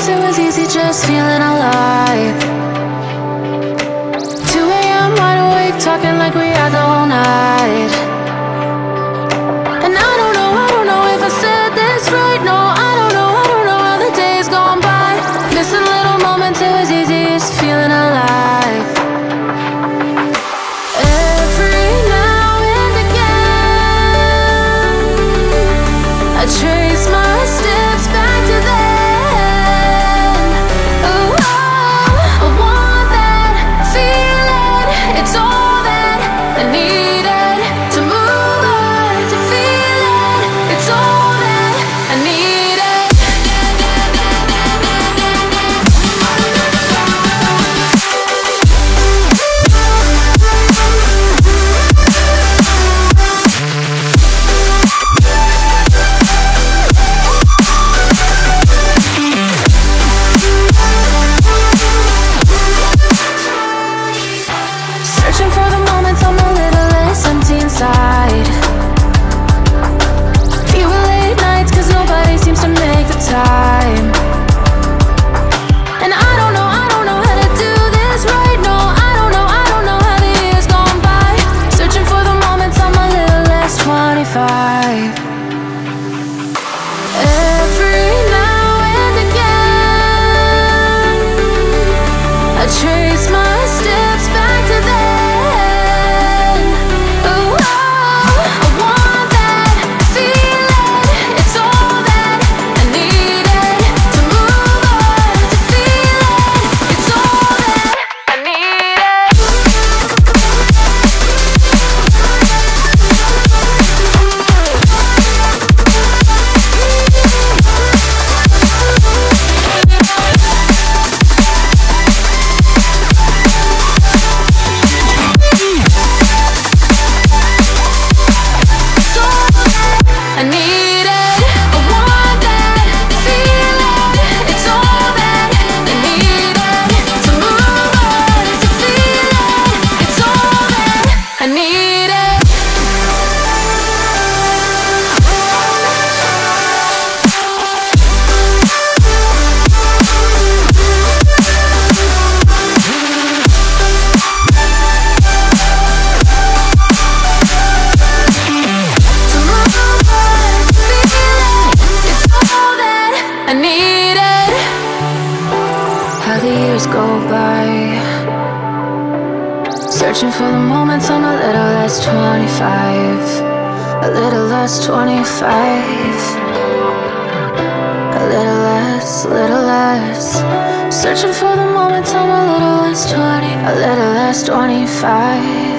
coming to is easy, just feeling alive. 2 AM wide awake, talking like we had the whole night. And I don't know if I said this right. No, I don't know how the day's gone by. Missing little moments, it was easy, just feeling alive. Every now and again, I trace my steps back to them. Go by, searching for the moments I'm a little less 25, a little less 25, a little less, searching for the moments I'm a little less 20, a little less 25.